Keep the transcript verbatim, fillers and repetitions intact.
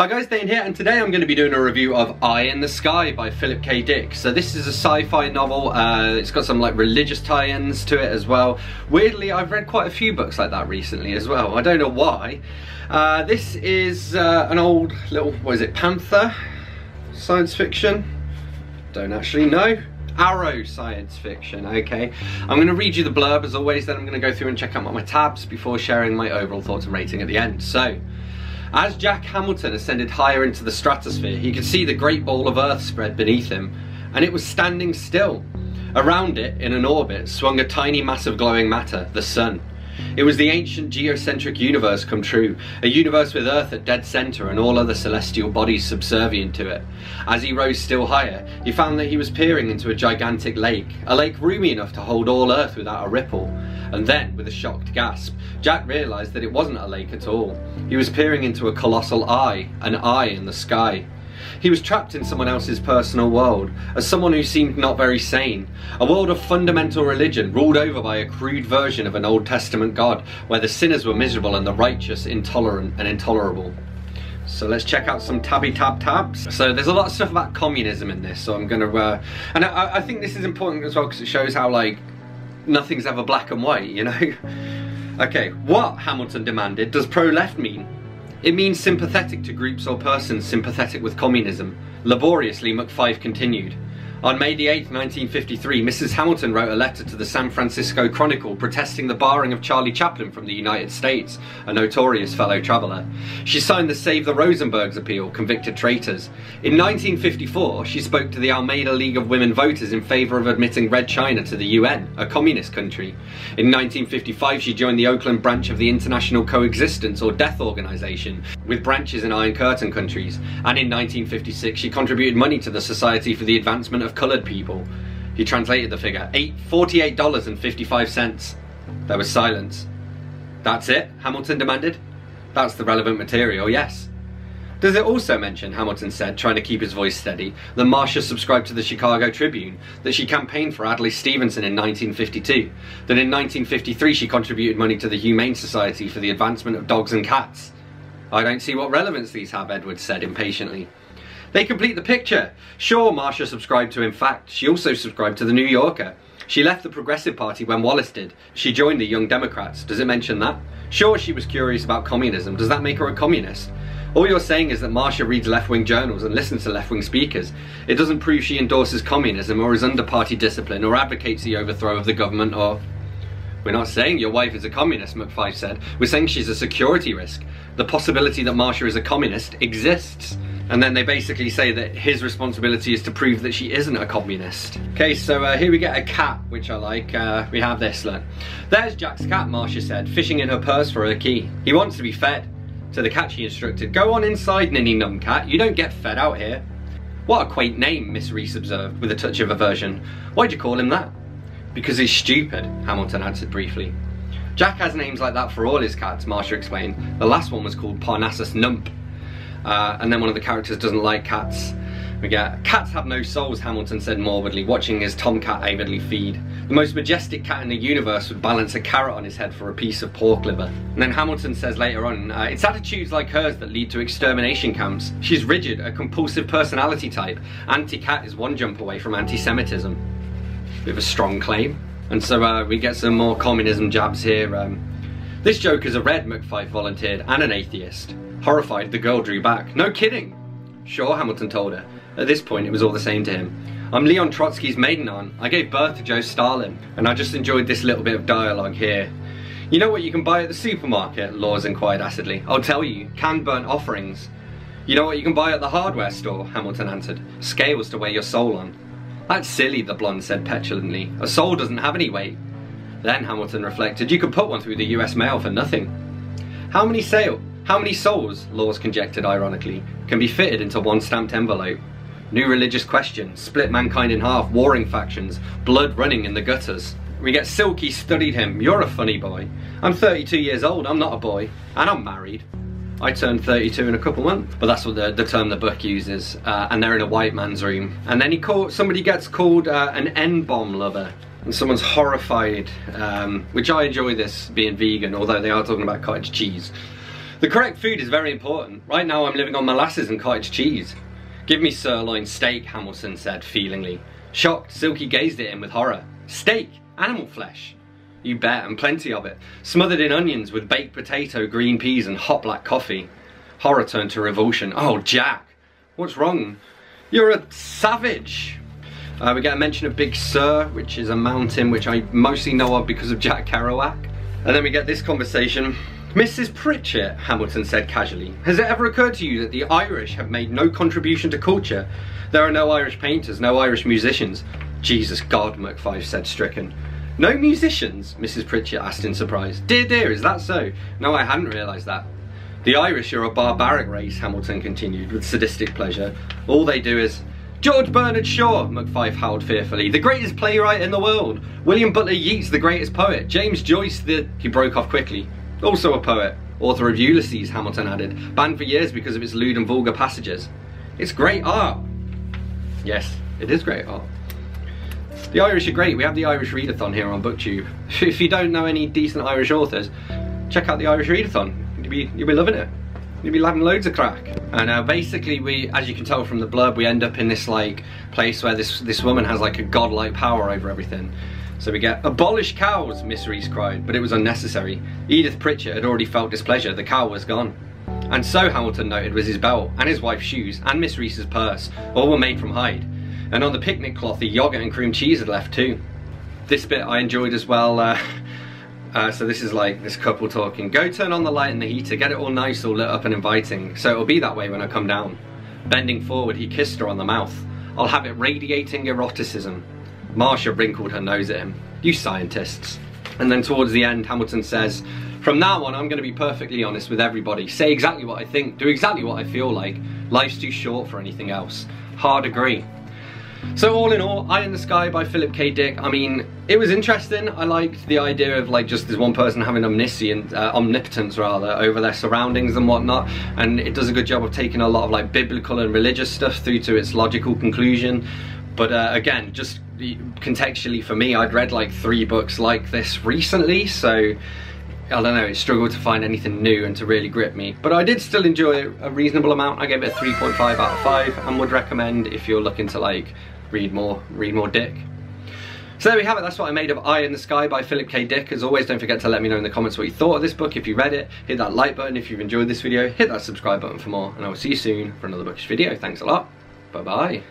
Hi guys, Dan here, and today I'm going to be doing a review of Eye in the Sky by Philip K. Dick. So this is a sci-fi novel, uh, it's got some like religious tie-ins to it as well. Weirdly, I've read quite a few books like that recently as well, I don't know why. Uh, this is uh, an old little, what is it, Panther science fiction? Don't actually know. Arrow science fiction, okay. I'm going to read you the blurb as always, then I'm going to go through and check out my tabs before sharing my overall thoughts and rating at the end. So, as Jack Hamilton ascended higher into the stratosphere, he could see the great ball of Earth spread beneath him, and it was standing still. Around it, in an orbit, swung a tiny mass of glowing matter, the sun. It was the ancient geocentric universe come true, a universe with Earth at dead centre and all other celestial bodies subservient to it. As he rose still higher, he found that he was peering into a gigantic lake, a lake roomy enough to hold all Earth without a ripple. And then, with a shocked gasp, Jack realised that it wasn't a lake at all. He was peering into a colossal eye, an eye in the sky. He was trapped in someone else's personal world, as someone who seemed not very sane. A world of fundamental religion, ruled over by a crude version of an Old Testament God, where the sinners were miserable and the righteous intolerant and intolerable. So let's check out some tabby tab tabs. So there's a lot of stuff about communism in this, so I'm going to... Uh, and I, I think this is important as well, because it shows how, like, nothing's ever black and white, you know? Okay, what, Hamilton demanded, does pro-left mean? It means sympathetic to groups or persons sympathetic with communism. Laboriously, McFeyffe continued. On May the eighth, nineteen fifty-three, Missus Hamilton wrote a letter to the San Francisco Chronicle protesting the barring of Charlie Chaplin from the United States, a notorious fellow traveller. She signed the Save the Rosenbergs appeal, convicted traitors. In nineteen fifty-four, she spoke to the Alameda League of Women Voters in favour of admitting Red China to the U N, a communist country. In nineteen fifty-five, she joined the Oakland branch of the International Coexistence, or Death Organization, with branches in Iron Curtain countries. And in nineteen fifty-six, she contributed money to the Society for the Advancement of Colored People. He translated the figure, forty-eight dollars and fifty-five cents. There was silence. That's it? Hamilton demanded. That's the relevant material, yes. Does it also mention, Hamilton said, trying to keep his voice steady, that Marsha subscribed to the Chicago Tribune, that she campaigned for Adlai Stevenson in nineteen fifty-two, that in nineteen fifty-three she contributed money to the Humane Society for the Advancement of Dogs and Cats? I don't see what relevance these have, Edwards said impatiently. They complete the picture. Sure, Marsha subscribed to In Fact. She also subscribed to The New Yorker. She left the Progressive Party when Wallace did. She joined the Young Democrats. Does it mention that? Sure, she was curious about communism. Does that make her a communist? All you're saying is that Marsha reads left-wing journals and listens to left-wing speakers. It doesn't prove she endorses communism or is under party discipline or advocates the overthrow of the government or... We're not saying your wife is a communist, McFeyffe said. We're saying she's a security risk. The possibility that Marsha is a communist exists. And then they basically say that his responsibility is to prove that she isn't a communist. Okay, so uh, here we get a cat, which I like. Uh, we have this, look. There's Jack's cat, Marsha said, fishing in her purse for her key. He wants to be fed. To the cat she instructed, go on inside, ninny numbcat. You don't get fed out here. What a quaint name, Miss Reese observed, with a touch of aversion. Why'd you call him that? Because he's stupid, Hamilton answered briefly. Jack has names like that for all his cats, Marsha explained. The last one was called Parnassus Nump. Uh, and then one of the characters doesn't like cats. We get, cats have no souls, Hamilton said morbidly, watching his tomcat avidly feed. The most majestic cat in the universe would balance a carrot on his head for a piece of pork liver. And then Hamilton says later on, uh, it's attitudes like hers that lead to extermination camps. She's rigid, a compulsive personality type. Anti-cat is one jump away from anti-Semitism. Bit of a strong claim. And so uh, we get some more communism jabs here. Um, this joker's a red, McFeyffe volunteered, and an atheist. Horrified, the girl drew back. No kidding! Sure, Hamilton told her. At this point, it was all the same to him. I'm Leon Trotsky's maiden aunt. I gave birth to Joe Stalin. And I just enjoyed this little bit of dialogue here. You know what you can buy at the supermarket? Laws inquired acidly. I'll tell you, canned burnt offerings. You know what you can buy at the hardware store? Hamilton answered. Scales to weigh your soul on. That's silly, the blonde said petulantly. A soul doesn't have any weight. Then, Hamilton reflected, you could put one through the U S mail for nothing. How many sales? How many souls, Laws conjectured ironically, can be fitted into one stamped envelope? New religious question, split mankind in half, warring factions, blood running in the gutters. We get Silky studied him, you're a funny boy. I'm thirty-two years old, I'm not a boy, and I'm married. I turned thirty-two in a couple months, but that's what the, the term the book uses, uh, and they're in a white man's room. And then he call, somebody gets called uh, an N-bomb lover. And someone's horrified, um, which I enjoy this being vegan, although they are talking about cottage cheese. The correct food is very important. Right now I'm living on molasses and cottage cheese. Give me sirloin steak, Hamilton said feelingly. Shocked, Silky gazed at him with horror. Steak? Animal flesh? You bet, and plenty of it. Smothered in onions with baked potato, green peas and hot black coffee. Horror turned to revulsion. Oh, Jack, what's wrong? You're a savage. Uh, we get a mention of Big Sur, which is a mountain which I mostly know of because of Jack Kerouac. And then we get this conversation. Missus Pritchett, Hamilton said casually, has it ever occurred to you that the Irish have made no contribution to culture? There are no Irish painters, no Irish musicians. Jesus God, McFeyffe said, stricken. No musicians? Missus Pritchett asked in surprise. Dear, dear, is that so? No, I hadn't realised that. The Irish are a barbaric race, Hamilton continued with sadistic pleasure. All they do is... George Bernard Shaw, McFeyffe howled fearfully, the greatest playwright in the world. William Butler Yeats, the greatest poet. James Joyce, the... He broke off quickly. Also a poet. Author of Ulysses, Hamilton added. Banned for years because of its lewd and vulgar passages. It's great art. Yes, it is great art. The Irish are great. We have the Irish Readathon here on BookTube. If you don't know any decent Irish authors, check out the Irish Readathon. You'll be, you'll be loving it. You'll be having loads of crack. And uh, basically, we, as you can tell from the blurb, we end up in this like place where this, this woman has like a godlike power over everything. So we get, abolish cows, Miss Reese cried, but it was unnecessary. Edith Pritchard had already felt displeasure. The cow was gone. And so, Hamilton noted, was his belt, and his wife's shoes, and Miss Reese's purse. All were made from hide. And on the picnic cloth, the yoghurt and cream cheese had left too. This bit I enjoyed as well. Uh, uh, so this is like this couple talking. Go turn on the light and the heater. Get it all nice, all lit up and inviting. So it'll be that way when I come down. Bending forward, he kissed her on the mouth. I'll have it radiating eroticism. Marsha wrinkled her nose at him. You scientists. And then towards the end, Hamilton says, from now on, I'm going to be perfectly honest with everybody. Say exactly what I think. Do exactly what I feel like. Life's too short for anything else. Hard agree. So all in all, Eye in the Sky by Philip K. Dick, I mean, it was interesting. I liked the idea of like just this one person having omniscient, uh, omnipotence rather, over their surroundings and whatnot, and it does a good job of taking a lot of like biblical and religious stuff through to its logical conclusion. But uh, again, just contextually for me, I'd read like three books like this recently, so... I don't know, it struggled to find anything new and to really grip me. But I did still enjoy it a reasonable amount. I gave it a three point five out of five and would recommend if you're looking to like read more, read more Dick. So there we have it, that's what I made of Eye in the Sky by Philip K. Dick. As always, don't forget to let me know in the comments what you thought of this book, if you read it. Hit that like button if you've enjoyed this video. Hit that subscribe button for more. And I will see you soon for another bookish video. Thanks a lot. Bye-bye.